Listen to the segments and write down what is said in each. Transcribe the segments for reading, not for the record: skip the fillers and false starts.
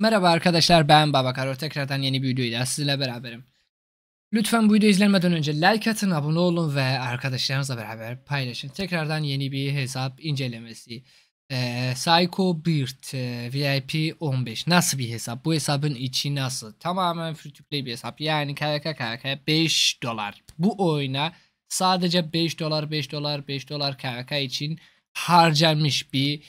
Merhaba arkadaşlar, ben Baba Karo. Tekrardan yeni bir videoyla sizinle beraberim. Lütfen bu videoyu izlenmeden önce like atın, abone olun ve arkadaşlarınızla beraber paylaşın. Tekrardan yeni bir hesap incelemesi. Psycho Beard VIP 15 nasıl bir hesap? Bu hesabın içi nasıl? Tamamen free to play bir hesap. Yani KK 5 dolar. Bu oyuna sadece 5 dolar KK için harcanmış bir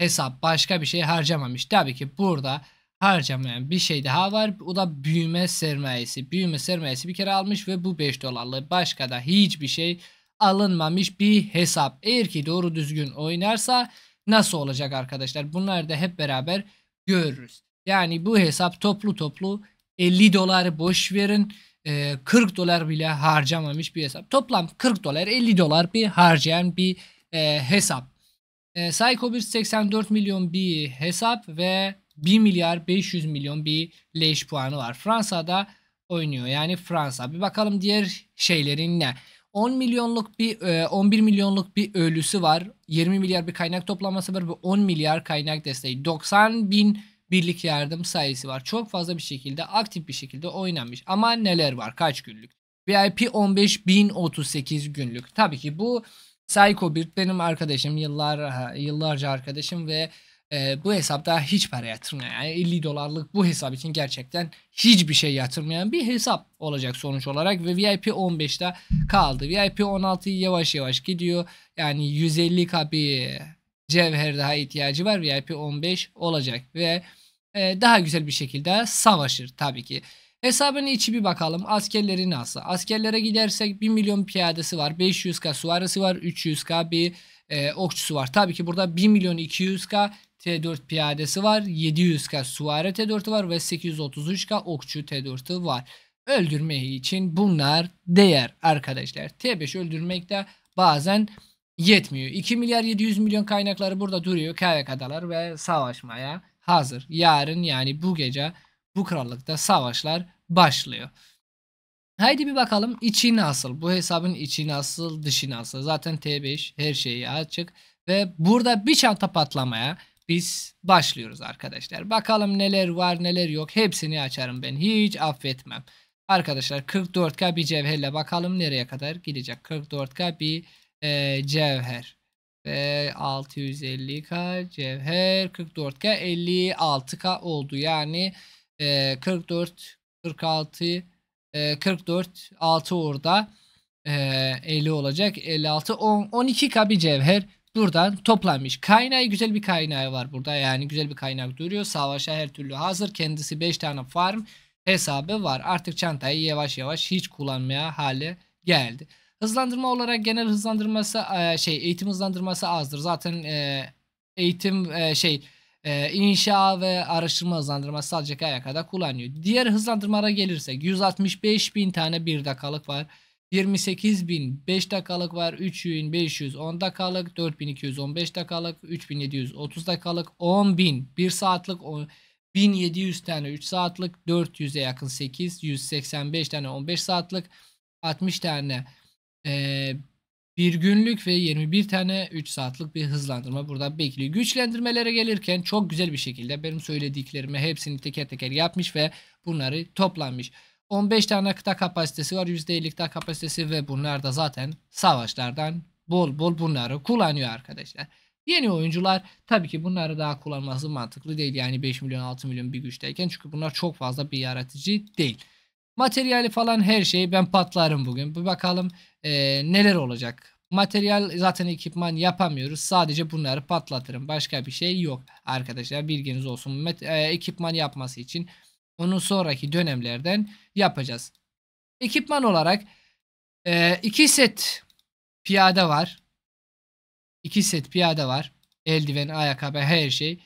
hesap, başka bir şey harcamamış. Tabii ki burada harcamayan bir şey daha var. O da büyüme sermayesi. Büyüme sermayesi bir kere almış ve bu 5 dolarlık başka da hiçbir şey alınmamış bir hesap. Eğer ki doğru düzgün oynarsa nasıl olacak arkadaşlar? Bunları da hep beraber görürüz. Yani bu hesap toplu 50 doları boş verin. 40 dolar bile harcamamış bir hesap. Toplam 40 dolar 50 dolar bir harcayan bir hesap. Psycho Beard 84 milyon bir hesap ve 1 milyar 500 milyon bir leş puanı var. Fransa'da oynuyor, yani Fransa. Bir bakalım diğer şeylerin ne. 11 milyonluk bir ölüsü var. 20 milyar bir kaynak toplaması var ve 10 milyar kaynak desteği. 90 bin birlik yardım sayısı var. Çok fazla bir şekilde aktif bir şekilde oynanmış. Ama neler var? Kaç günlük? VIP 15.038 günlük. Tabii ki bu Psycho Beard benim arkadaşım, yıllarca arkadaşım ve bu hesapta hiç para yatırmayan, yani 50 dolarlık bu hesap için gerçekten hiçbir şey yatırmayan bir hesap olacak sonuç olarak ve VIP 15'te kaldı. VIP 16 yavaş yavaş gidiyor, yani 150k bir cevher daha ihtiyacı var. VIP 15 olacak ve daha güzel bir şekilde savaşır tabii ki. Hesabın içi bir bakalım. Askerleri nasıl? Askerlere gidersek 1 milyon piyadesi var. 500k süvarisi var. 300k bir okçusu var. Tabii ki burada 1 milyon 200k T4 piyadesi var. 700k süvari T4'ü var ve 833k okçu T4'ü var. Öldürmek için bunlar değer arkadaşlar. T5 öldürmek de bazen yetmiyor. 2 milyar 700 milyon kaynakları burada duruyor. KVK'dalar ve savaşmaya hazır. Yarın, yani bu gece, bu krallıkta savaşlar başlıyor. Haydi bir bakalım içi nasıl, bu hesabın içi nasıl, dışı nasıl. Zaten T5 her şeyi açık ve burada bir çanta patlamaya biz başlıyoruz arkadaşlar. Bakalım neler var neler yok, hepsini açarım ben, hiç affetmem. Arkadaşlar 44k bir cevherle bakalım nereye kadar gidecek. 44k bir cevher ve 650k cevher, 44k 56k oldu, yani 44 6 orada 50 olacak, 56 10 12k bir cevher buradan toplamış. Kaynağı güzel bir kaynağı var burada, yani güzel bir kaynak duruyor, savaşa her türlü hazır. Kendisi 5 tane farm hesabı var. Artık çantayı yavaş yavaş hiç kullanmaya hale geldi. Hızlandırma olarak genel hızlandırması eğitim hızlandırması azdır zaten. Eğitim inşa ve araştırma hızlandırması sadece KYK'da kullanıyor. Diğer hızlandırmalara gelirsek 165 bin tane 1 dakikalık var, 28 bin 5 dakikalık var, 3510 dakikalık, 4215 dakikalık, 3730 dakikalık, 10 bin 1 saatlik, 1700 tane 3 saatlik, 400'e yakın 8, 185 tane 15 saatlik, 60 tane 1 günlük ve 21 tane 3 saatlik bir hızlandırma burada bekliyor. Güçlendirmelere gelirken çok güzel bir şekilde benim söylediklerimi hepsini teker teker yapmış ve bunları toplamış. 15 tane kıta kapasitesi var, %50 kıta kapasitesi ve bunlar da zaten savaşlardan bol bol bunları kullanıyor arkadaşlar. Yeni oyuncular tabii ki bunları daha kullanması mantıklı değil, yani 5 milyon 6 milyon bir güçteyken, çünkü bunlar çok fazla bir yaratıcı değil. Materyali falan her şeyi ben patlarım bugün. Bir bakalım neler olacak. Materyal zaten ekipman yapamıyoruz. Sadece bunları patlatırım. Başka bir şey yok arkadaşlar. Bilginiz olsun. Ekipman yapması için onun sonraki dönemlerden yapacağız. Ekipman olarak 2 set piyade var. 2 set piyade var. Eldiven, ayakkabı, her şey.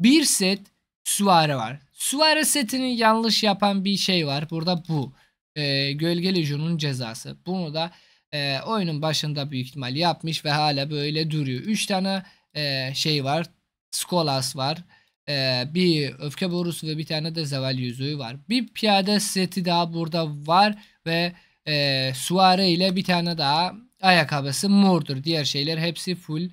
1 set süvari var. Süvari setini yanlış yapan bir şey var. Burada bu. Gölge Lejyon'un cezası. Bunu da oyunun başında büyük ihtimal yapmış ve hala böyle duruyor. 3 tane var. Skolas var. Bir öfke borusu ve bir tane de zeval yüzüğü var. Bir piyade seti daha burada var ve süvari ile bir tane daha ayakkabısı mordur. Diğer şeyler hepsi full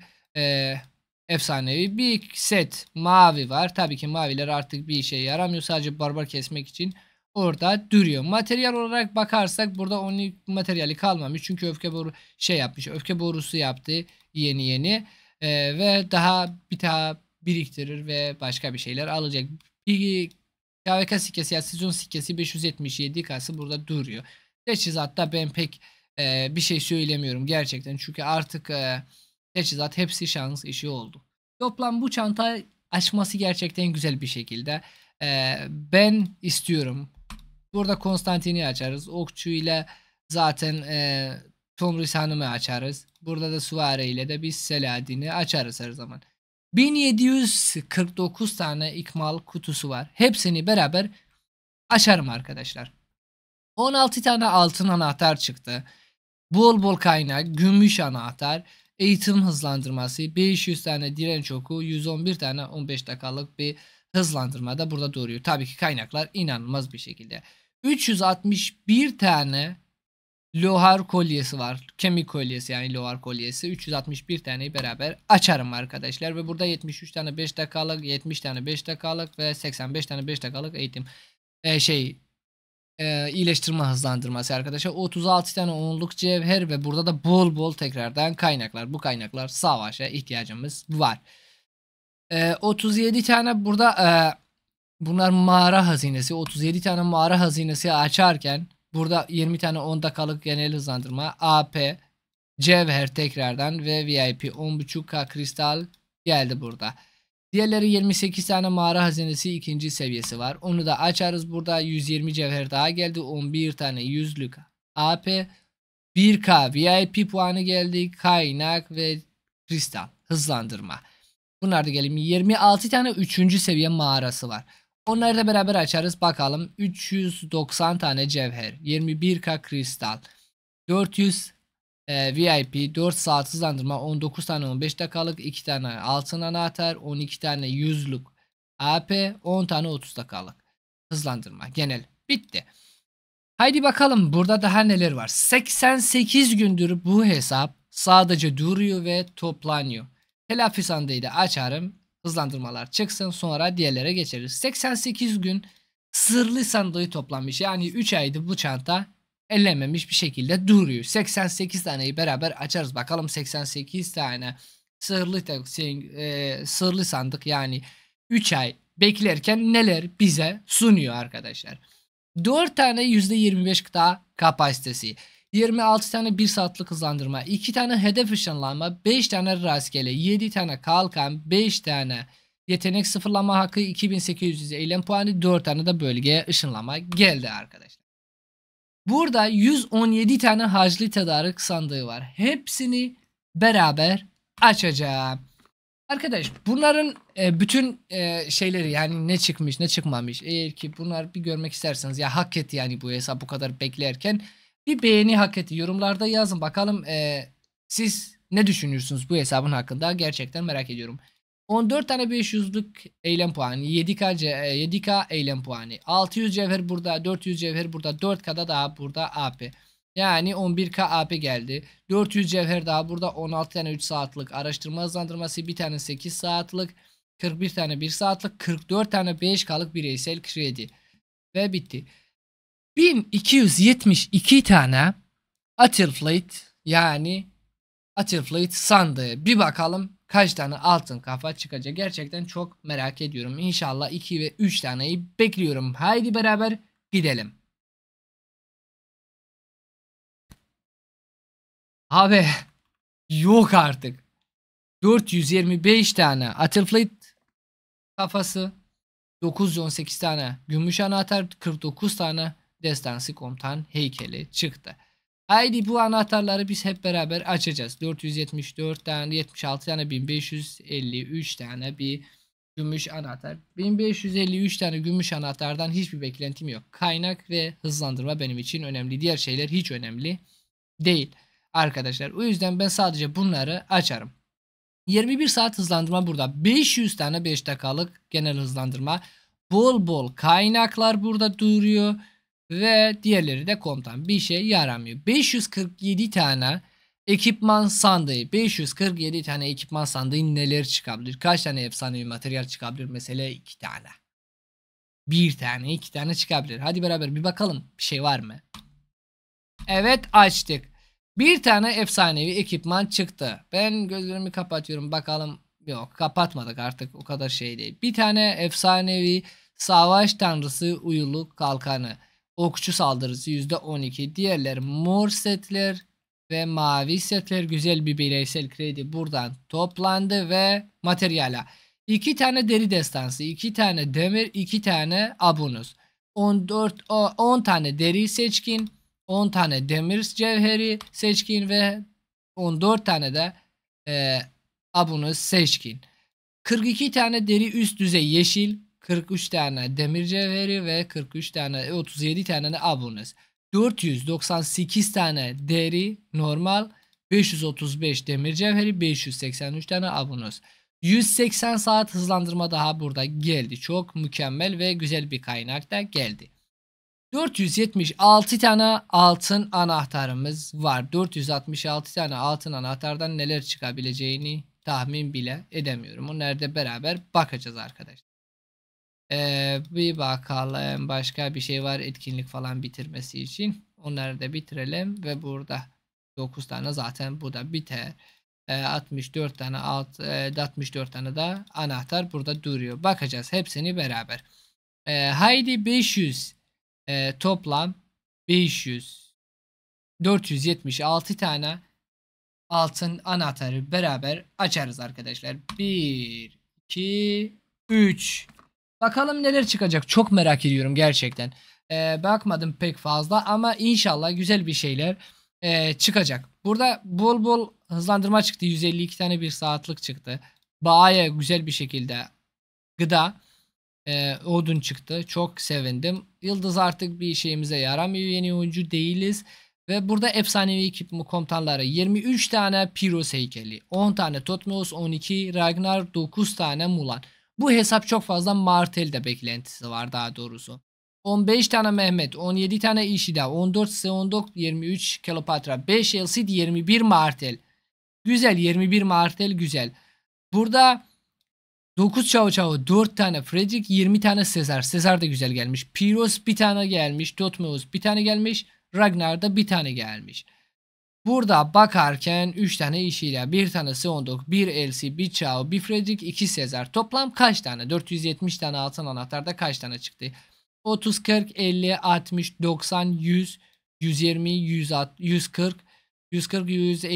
efsanevi. Bir set mavi var. Tabii ki maviler artık bir işe yaramıyor. Sadece barbar kesmek için orada duruyor. Materyal olarak bakarsak burada onun materyali kalmamış. Çünkü öfke borusu yaptı yeni. Ve daha bir daha biriktirir ve başka bir şeyler alacak. Bir KVK sikkesi ya sezon sikkesi 577 kası burada duruyor. Teçhizatta ben pek bir şey söylemiyorum gerçekten. Çünkü artık teçhizat hepsi şans işi oldu. Toplam bu çanta açması gerçekten güzel bir şekilde. Ben istiyorum. Burada Konstantin'i açarız. Okçuyla zaten Tomris Hanım'ı açarız. Burada da Suare ile de biz Selahattin'i açarız her zaman. 1749 tane ikmal kutusu var. Hepsini beraber açarım arkadaşlar. 16 tane altın anahtar çıktı. Bol bol kaynak, gümüş anahtar, eğitim hızlandırması, 500 tane direnç oku, 111 tane 15 dakikalık bir hızlandırma da burada duruyor. Tabii ki kaynaklar inanılmaz bir şekilde. 361 tane lohar kolyesi var. Kemik kolyesi yani lohar kolyesi. 361 taneyi beraber açarım arkadaşlar. Ve burada 73 tane 5 dakikalık, 70 tane 5 dakikalık ve 85 tane 5 dakikalık eğitim iyileştirme hızlandırması arkadaşlar. 36 tane onluk cevher ve burada da bol bol tekrardan kaynaklar. Bu kaynaklar savaşa ihtiyacımız var. 37 tane burada bunlar mağara hazinesi. 37 tane mağara hazinesi açarken burada 20 tane 10 dakikalık genel hızlandırma, AP, cevher tekrardan ve VIP 10.5K kristal geldi burada. Diğerleri 28 tane mağara hazinesi ikinci seviyesi var. Onu da açarız. Burada 120 cevher daha geldi. 11 tane 100'lük AP, 1K VIP puanı geldi. Kaynak ve kristal hızlandırma. Bunlar da gelelim. 26 tane 3. seviye mağarası var. Onları da beraber açarız. Bakalım 390 tane cevher, 21K kristal, 400 VIP, 4 saat hızlandırma, 19 tane 15 dakikalık, 2 tane altın anahtar, 12 tane 100'lük AP, 10 tane 30 dakikalık hızlandırma. Genel bitti. Haydi bakalım burada daha neler var. 88 gündür bu hesap sadece duruyor ve toplanıyor. Telafi sandığı da açarım. Hızlandırmalar çıksın, sonra diğerlere geçeriz. 88 gün sırlı sandığı toplamış. Yani 3 aydır bu çanta ellenmemiş bir şekilde duruyor. 88 taneyi beraber açarız. Bakalım 88 tane sırlı sandık yani 3 ay beklerken neler bize sunuyor arkadaşlar. 4 tane %25 gıda kapasitesi, 26 tane 1 saatlik hızlandırma, 2 tane hedef ışınlanma, 5 tane rastgele, 7 tane kalkan, 5 tane yetenek sıfırlama hakkı, 2800 eylem puanı, 4 tane de bölgeye ışınlama geldi arkadaşlar. Burada 117 tane hacli tedarik sandığı var. Hepsini beraber açacağım. Arkadaş bunların bütün şeyleri yani ne çıkmış ne çıkmamış. Eğer ki bunlar bir görmek isterseniz ya hak etti yani bu hesap bu kadar beklerken. Bir beğeni hak etti. Yorumlarda yazın bakalım siz ne düşünüyorsunuz bu hesabın hakkında, gerçekten merak ediyorum. 14 tane 500'lük eylem puanı, 7K eylem puanı, 600 cevher burada, 400 cevher burada, 4K'da daha burada AP. Yani 11K AP geldi. 400 cevher daha burada, 16 tane 3 saatlik araştırma hızlandırması, bir tane 8 saatlik, 41 tane 1 saatlik, 44 tane 5K'lık bireysel kredi. Ve bitti. 1272 tane Aethelflaed yani Aethelflaed sandığı. Bir bakalım kaç tane altın kafa çıkacak. Gerçekten çok merak ediyorum. İnşallah 2 ve 3 taneyi bekliyorum. Haydi beraber gidelim. Abi yok artık. 425 tane Aethelflaed kafası, 918 tane gümüş anahtar, 49 tane destansı komutan heykeli çıktı. Haydi bu anahtarları biz hep beraber açacağız. 474 tane, 76 tane, 1553 tane bir gümüş anahtar. 1553 tane gümüş anahtardan hiçbir beklentim yok. Kaynak ve hızlandırma benim için önemli. Diğer şeyler hiç önemli değil arkadaşlar. O yüzden ben sadece bunları açarım. 21 saat hızlandırma burada. 500 tane 5 dakikalık genel hızlandırma. Bol bol kaynaklar burada duruyor. Ve diğerleri de komutan bir şey yaramıyor. 547 tane Ekipman sandığı 547 tane ekipman sandığı neler çıkabilir? Kaç tane efsanevi materyal çıkabilir? Mesela 2 tane. 1 tane 2 tane çıkabilir. Hadi beraber bir bakalım bir şey var mı? Evet açtık. 1 tane efsanevi ekipman çıktı. Ben gözlerimi kapatıyorum bakalım. Yok kapatmadık artık o kadar şey değil. 1 tane efsanevi savaş tanrısı uyuluk kalkanı. Okçu saldırısı %12. Diğerler mor setler ve mavi setler. Güzel bir bireysel kredi buradan toplandı ve materyala. 2 tane deri destansı, 2 tane demir, 2 tane abunus. 10 tane deri seçkin, 10 tane demir cevheri seçkin ve 14 tane de abunus seçkin. 42 tane deri üst düzey yeşil, 43 tane demir cevheri ve 37 tane de abunus. 498 tane deri normal, 535 demir cevheri, 583 tane abunus. 180 saat hızlandırma daha burada geldi. Çok mükemmel ve güzel bir kaynak da geldi. 476 tane altın anahtarımız var. 466 tane altın anahtardan neler çıkabileceğini tahmin bile edemiyorum. Onları da beraber bakacağız arkadaşlar. Bir bakalım başka bir şey var etkinlik falan bitirmesi için. Onları da bitirelim ve burada 9 tane zaten bu da biter. 64 tane 64 tane de anahtar burada duruyor. Bakacağız hepsini beraber. Haydi 500 toplam 476 tane altın anahtarı beraber açarız arkadaşlar. 1 2 3 bakalım neler çıkacak çok merak ediyorum gerçekten. Bakmadım pek fazla ama inşallah güzel bir şeyler çıkacak. Burada bol bol hızlandırma çıktı. 152 tane bir saatlik çıktı. Bayağı güzel bir şekilde gıda odun çıktı. Çok sevindim. Yıldız artık bir şeyimize yaramıyor. Yeni oyuncu değiliz. Ve burada efsanevi ekip komutanları 23 tane Pyrrhus heykeli, 10 tane Thutmose, 12 Ragnar, 9 tane Mulan. Bu hesap çok fazla Martel'de beklentisi var daha doğrusu. 15 tane Mehmed, 17 tane Ishida, 14 Seondok, 23 Kleopatra, 5 El Cid, 21 Martel. Güzel 21 Martel güzel. Burada 9 Cao Cao, 4 tane Frederick, 20 tane Caesar. Caesar da güzel gelmiş. Pyrrhus bir tane gelmiş. Thutmose bir tane gelmiş. Ragnar da bir tane gelmiş. Burada bakarken 3 tane Ishida, 1 tane Seondok, 1 El Cid, 1 Cao, 1 Frederick, 2 Caesar. Toplam kaç tane? 470 tane altın anahtarda kaç tane çıktı? 30, 40, 50, 60, 90, 100, 120, 140, 153,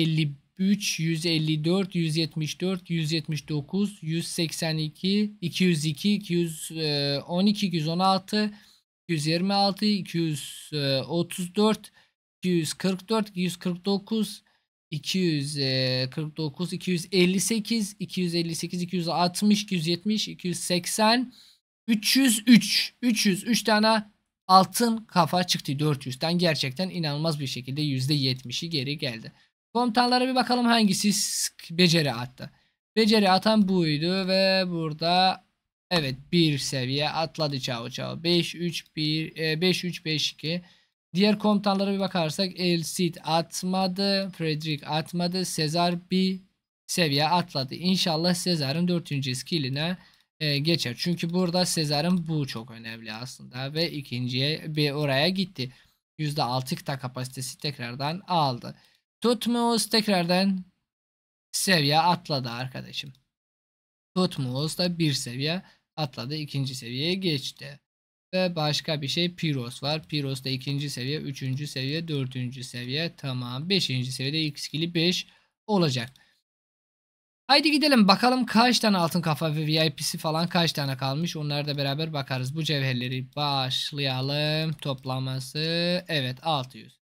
154, 174, 179, 182, 202, 212, 216, 226, 234, 244, 249, 248, 260, 270, 280, 303 tane altın kafa çıktı 400'ten gerçekten inanılmaz bir şekilde %70'i geri geldi. Komutanlara bir bakalım hangisi beceri attı. Beceri atan buydu ve burada evet bir seviye atladı Cao Cao 5-3-5-2. Diğer komutanlara bir bakarsak El Cid atmadı, Frederick atmadı, Caesar bir seviye atladı. İnşallah Caesar'ın 4. skilline geçer. Çünkü burada Caesar'ın bu çok önemli aslında ve ikinciye bir oraya gitti. %6 da kapasitesi tekrardan aldı. Thutmose tekrardan seviye atladı arkadaşım. Thutmose da bir seviye atladı. 2. seviyeye geçti. Ve başka bir şey Pyrrhus var. Pyrrhus da 2. seviye, 3. seviye, 4. seviye. Tamam. 5. seviyede ilk 5 olacak. Haydi gidelim bakalım kaç tane altın kafa ve VIP'si falan kaç tane kalmış. Onlara da beraber bakarız. Bu cevherleri başlayalım. Toplaması evet 600.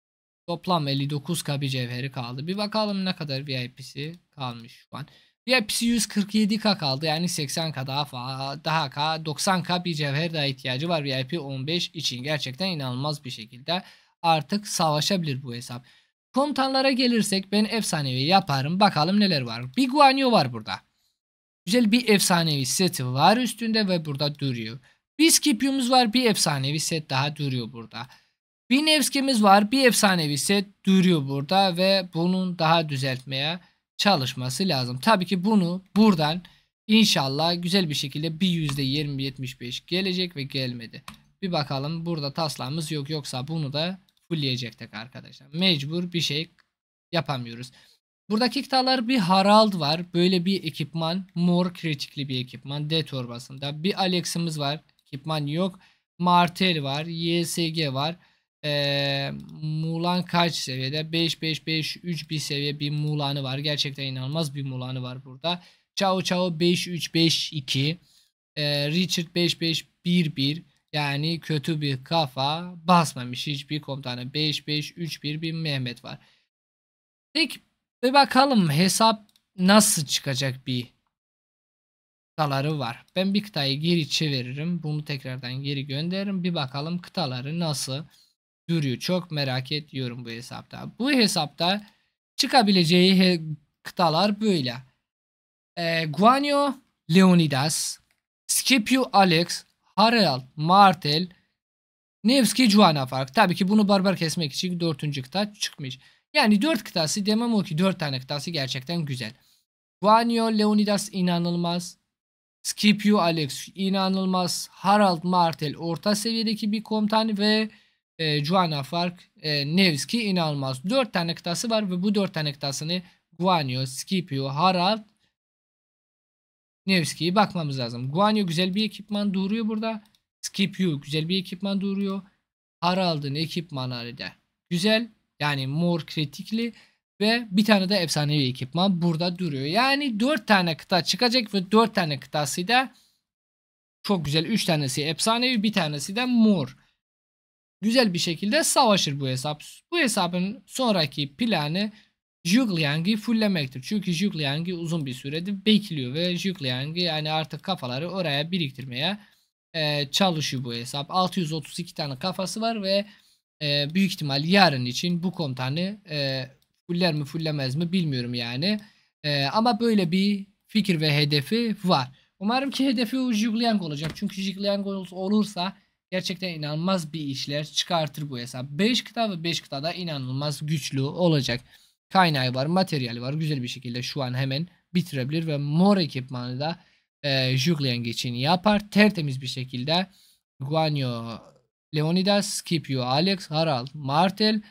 Toplam 59k bir cevheri kaldı. Bir bakalım ne kadar VIP'si kalmış şu an. VIP'si 147k kaldı. Yani 80k daha 90k bir cevher daha ihtiyacı var. VIP 15 için gerçekten inanılmaz bir şekilde artık savaşabilir bu hesap. Komutanlara gelirsek ben efsanevi yaparım. Bakalım neler var. Bir Guan Yu var burada. Güzel bir efsanevi seti var üstünde ve burada duruyor. Bir Scipio'muz var. Bir efsanevi set daha duruyor burada. Bir Nevski'miz var. Bir efsanevi ise duruyor burada ve bunun daha düzeltmeye çalışması lazım. Tabii ki bunu buradan inşallah güzel bir şekilde bir %20-75 gelecek ve gelmedi. Bir bakalım, burada taslağımız yok, yoksa bunu da fullleyecektik arkadaşlar. Mecbur bir şey yapamıyoruz. Buradaki kıtalar bir Harald var. Böyle bir ekipman. Mor kritikli bir ekipman. D torbasında. Bir Alex'imiz var. Ekipman yok. Martel var. YSG var. Mulan kaç seviyede? 5-5-5-3 bir seviye bir Mulan'ı var. Gerçekten inanılmaz bir Mulan'ı var burada. Cao Cao 5-3-5-2. Richard 5-5-1-1. Yani kötü bir kafa basmamış hiçbir komutanı. 5-5-3-1 bir Mehmed var. Tek bir bakalım hesap nasıl çıkacak bir kıtaları var. Ben bir kıtayı geri çeviririm. Bunu tekrardan geri gönderirim. Bir bakalım kıtaları nasıl duruyor. Çok merak ediyorum bu hesapta. Bu hesapta çıkabileceği kıtalar böyle. Guan Yu, Leonidas, Scipio, Alex, Harald, Martel, Nevski, Joan of Arc. Tabii ki bunu barbar kesmek için 4. kıta çıkmış. Yani 4 kıtası demem o ki 4 tane kıtası gerçekten güzel. Guan Yu, Leonidas inanılmaz. Scipio, Alex inanılmaz. Harald, Martel orta seviyedeki bir komutan ve Joan of Arc, Nevski inanılmaz. 4 tane kıtası var ve bu 4 tane kıtasını Guan Yu, Scipio, Harald, Nevski'ye bakmamız lazım. Guan Yu güzel bir ekipman duruyor burada. Scipio güzel bir ekipman duruyor. Harald'ın ekipmanları da güzel. Yani mor kritikli ve bir tane de efsanevi ekipman burada duruyor. Yani 4 tane kıta çıkacak ve 4 tane kıtası da çok güzel. 3 tanesi efsanevi, bir tanesi de mor. Güzel bir şekilde savaşır bu hesap. Bu hesabın sonraki planı Zhuge Liang'i fullemektir. Çünkü Zhuge Liang'i uzun bir süredir bekliyor ve Zhuge Liang'i yani artık kafaları oraya biriktirmeye çalışıyor bu hesap. 632 tane kafası var ve büyük ihtimal yarın için bu komutanı fuller mi fullemez mi bilmiyorum yani. Ama böyle bir fikir ve hedefi var. Umarım ki hedefi Zhuge Liang olacak. Çünkü Zhuge Liang olursa gerçekten inanılmaz bir işler çıkartır bu hesap. 5 kıta ve 5 kıtada inanılmaz güçlü olacak. Kaynağı var, materyali var. Güzel bir şekilde şu an hemen bitirebilir ve mor ekipmanı da Zhuge Liang için yapar. Tertemiz bir şekilde Guan Yu, Leonidas, Scipio, Alex, Harald, Martel,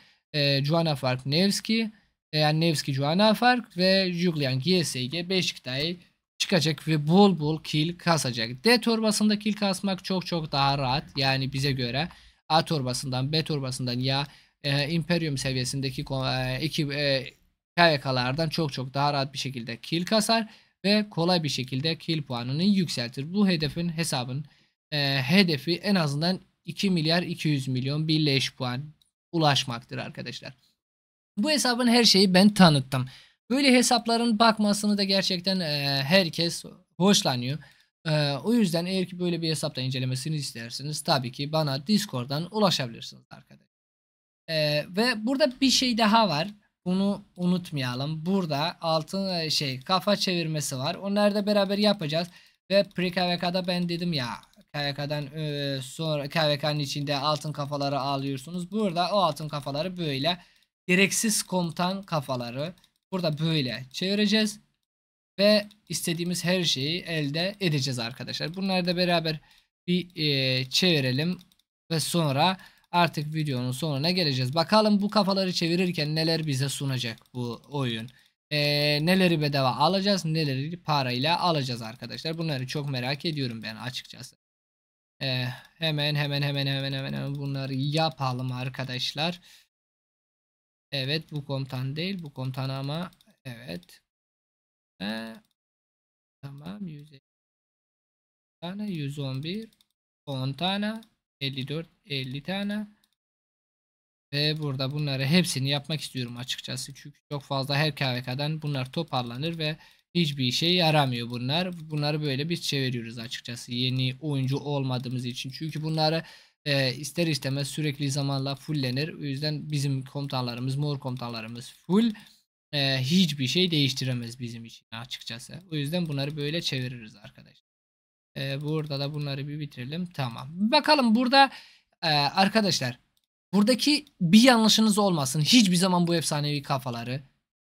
Joan of Arc, Nevski, yani Nevski, Joan of Arc ve Zhuge Liang YSG 5 kıtayı çıkacak ve bol bol kill kasacak. D torbasında kill kasmak çok daha rahat. Yani bize göre A torbasından, B torbasından ya imperium seviyesindeki ekip KYK'lardan çok daha rahat bir şekilde kill kasar ve kolay bir şekilde kill puanını yükseltir. Bu hedefin hedefi en azından 2 milyar 200 milyon bir leş puan ulaşmaktır arkadaşlar. Bu hesabın her şeyi ben tanıttım. Böyle hesapların bakmasını da gerçekten herkes hoşlanıyor. O yüzden eğer ki böyle bir hesapta incelemesini isterseniz tabii ki bana Discord'dan ulaşabilirsiniz arkadaşlar. Ve burada bir şey daha var. Bunu unutmayalım. Burada altın kafa çevirmesi var. Onları da beraber yapacağız. Ve pre-KVK'da ben dedim ya KVK'dan sonra KVK'nın içinde altın kafaları alıyorsunuz. Burada o altın kafaları böyle gereksiz komutan kafaları burada böyle çevireceğiz ve istediğimiz her şeyi elde edeceğiz arkadaşlar. Bunları da beraber bir çevirelim ve sonra artık videonun sonuna geleceğiz. Bakalım bu kafaları çevirirken neler bize sunacak bu oyun. Neleri bedava alacağız, neleri parayla alacağız arkadaşlar. Bunları çok merak ediyorum ben açıkçası. Hemen bunları yapalım arkadaşlar. Evet, bu komutan değil, bu komutan ama evet. Tamam, 100 tane, 111, 10 tane, 54, 50 tane. Ve burada bunları hepsini yapmak istiyorum açıkçası. Çünkü çok fazla her KVK'dan bunlar toparlanır ve hiçbir işe yaramıyor bunlar. Bunları böyle biz çeviriyoruz açıkçası. Yeni oyuncu olmadığımız için. Çünkü bunları ister istemez sürekli zamanla fullenir. O yüzden bizim komutanlarımız, mor komutanlarımız full. Hiçbir şey değiştiremez bizim için açıkçası. O yüzden bunları böyle çeviririz arkadaşlar. Burada da bunları bir bitirelim. Tamam. Bakalım burada arkadaşlar Buradaki bir yanlışınız olmasın. Hiçbir zaman bu efsanevi kafaları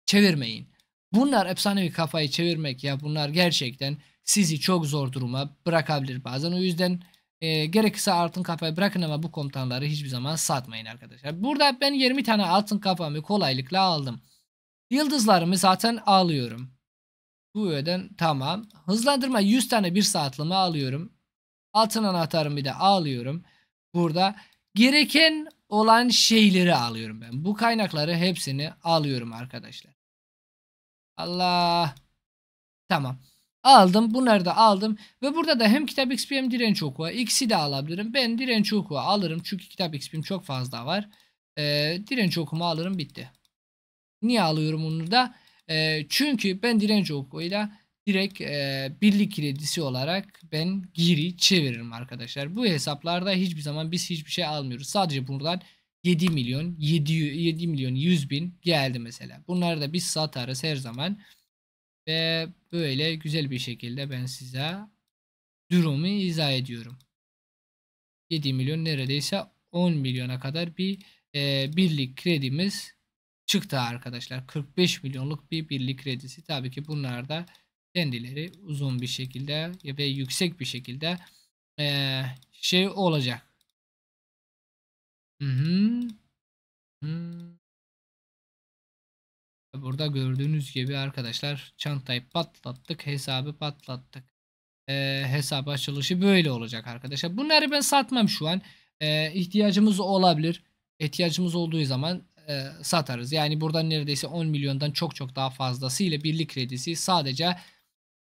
çevirmeyin. Bunlar efsanevi kafayı çevirmek ya, bunlar gerçekten sizi çok zor duruma bırakabilir bazen. O yüzden gerekirse altın kafayı bırakın ama bu komutanları hiçbir zaman satmayın arkadaşlar. Burada ben 20 tane altın kafamı kolaylıkla aldım. Yıldızlarımı zaten alıyorum. Bu öden tamam. Hızlandırma 100 tane bir saatlimi alıyorum. Altın anahtarımı da alıyorum. Burada gereken olan şeyleri alıyorum ben. Bu kaynakları hepsini alıyorum arkadaşlar. Allah. Tamam. Aldım. Bunları da aldım. Ve burada da hem kitap XP hem direnç oku. İkisi de alabilirim. Ben direnç oku alırım. Çünkü kitap XP'm çok fazla var. Direnç okumu alırım. Bitti. Niye alıyorum onu da? Çünkü ben direnç okuyla direkt birlik kredisi olarak ben geri çeviririm arkadaşlar. Bu hesaplarda hiçbir zaman biz hiçbir şey almıyoruz. Sadece buradan 7 milyon 100 bin geldi mesela. Bunları da biz satarız her zaman. Ve böyle güzel bir şekilde ben size durumu izah ediyorum. 7 milyon neredeyse 10 milyona kadar bir birlik kredimiz çıktı arkadaşlar. 45 milyonluk bir birlik kredisi. Tabii ki bunlar da kendileri uzun bir şekilde ve yüksek bir şekilde şey olacak. Burada gördüğünüz gibi arkadaşlar çantayı patlattık, hesabı patlattık. Hesap açılışı böyle olacak arkadaşlar. Bunları ben satmam şu an. İhtiyacımız olabilir. İhtiyacımız olduğu zaman satarız. Yani buradan neredeyse 10 milyondan çok daha fazlasıyla birlik kredisi sadece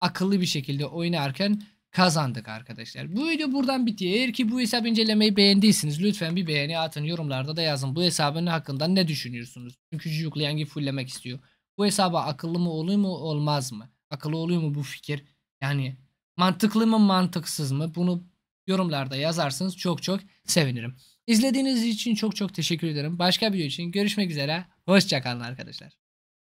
akıllı bir şekilde oynarken kazandık arkadaşlar. Bu video buradan bitiyor. Eğer ki bu hesap incelemeyi beğendiyseniz lütfen bir beğeni atın. Yorumlarda da yazın. Bu hesabın hakkında ne düşünüyorsunuz? Çünkü Zhuge Liang'i fullemek istiyor. Bu hesaba akıllı mı oluyor mu olmaz mı? Akıllı oluyor mu bu fikir? Yani mantıklı mı mantıksız mı? Bunu yorumlarda yazarsanız çok sevinirim. İzlediğiniz için çok teşekkür ederim. Başka bir video için görüşmek üzere. Hoşça kalın arkadaşlar.